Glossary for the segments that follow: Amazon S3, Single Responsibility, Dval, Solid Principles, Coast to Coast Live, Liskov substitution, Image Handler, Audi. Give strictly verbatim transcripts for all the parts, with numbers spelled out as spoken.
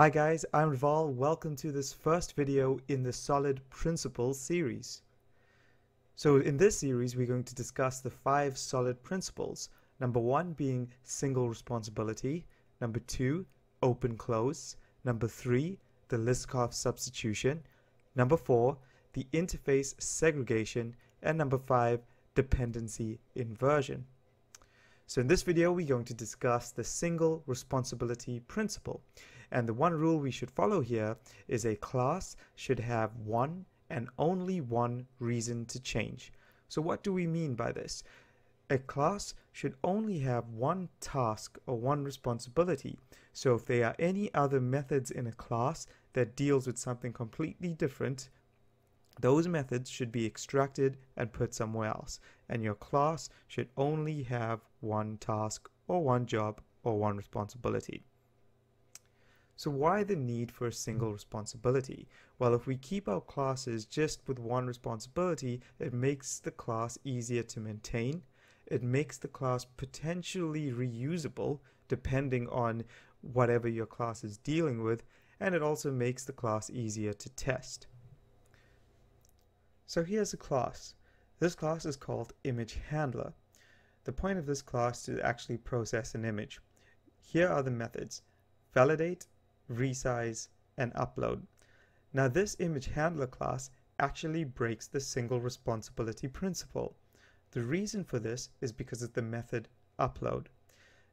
Hi guys, I'm Dval. Welcome to this first video in the Solid Principles series. So in this series we're going to discuss the five solid principles. Number one being single responsibility, number two open close, number three the Liskov substitution, number four the interface segregation, and number five dependency inversion. So in this video we're going to discuss the single responsibility principle. And the one rule we should follow here is a class should have one and only one reason to change. So what do we mean by this? A class should only have one task or one responsibility. So if there are any other methods in a class that deals with something completely different, those methods should be extracted and put somewhere else. And your class should only have one task or one job or one responsibility. So why the need for a single responsibility? Well, if we keep our classes just with one responsibility, it makes the class easier to maintain. It makes the class potentially reusable depending on whatever your class is dealing with, and it also makes the class easier to test. So here's a class. This class is called Image Handler. The point of this class is to actually process an image. Here are the methods: validate, resize, and upload. Now this Image Handler class actually breaks the single responsibility principle. The reason for this is because of the method upload.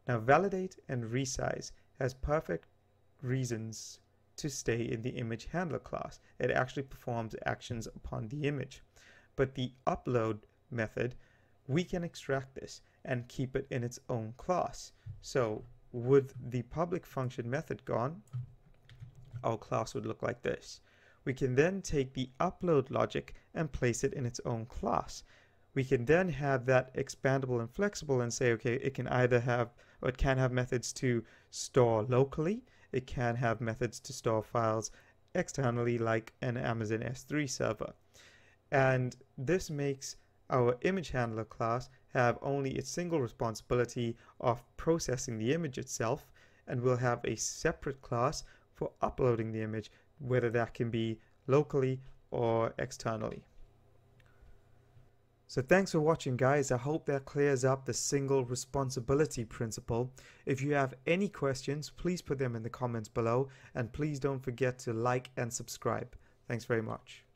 Now validate and resize has perfect reasons to stay in the Image Handler class. It actually performs actions upon the image. But the upload method, we can extract this and keep it in its own class. So with the public function method gone, our class would look like this. We can then take the upload logic and place it in its own class. We can then have that expandable and flexible and say, okay, it can either have, or it can have methods to store locally, it can have methods to store files externally like an Amazon S three server. And this makes our Image Handler class have only its single responsibility of processing the image itself, and we'll have a separate class for uploading the image, whether that can be locally or externally. So thanks for watching guys. I hope that clears up the single responsibility principle. If you have any questions, please put them in the comments below, and please don't forget to like and subscribe. Thanks very much.